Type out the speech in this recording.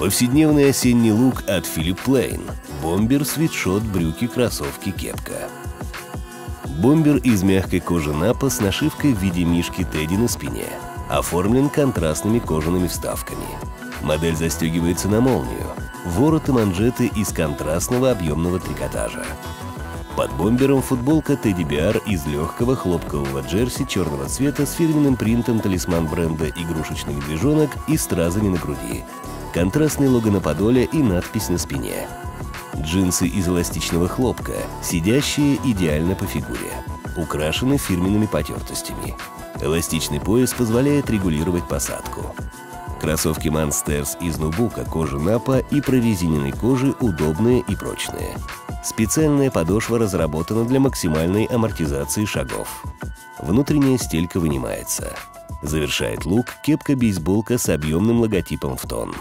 Повседневный осенний лук от Philipp Plein. Бомбер, свитшот, брюки, кроссовки, кепка. Бомбер из мягкой кожи напа с нашивкой в виде мишки Тедди на спине. Оформлен контрастными кожаными вставками. Модель застегивается на молнию. Ворот и манжеты из контрастного объемного трикотажа. Под бомбером футболка Тедди Биар из легкого хлопкового джерси черного цвета с фирменным принтом талисман бренда игрушечных медвежонок и стразами на груди. Контрастный лого на подоле и надпись на спине. Джинсы из эластичного хлопка, сидящие идеально по фигуре. Украшены фирменными потертостями. Эластичный пояс позволяет регулировать посадку. Кроссовки Monsters из нубука, кожи напа и прорезиненной кожи удобные и прочные. Специальная подошва разработана для максимальной амортизации шагов. Внутренняя стелька вынимается. Завершает лук кепка-бейсболка с объемным логотипом в тон.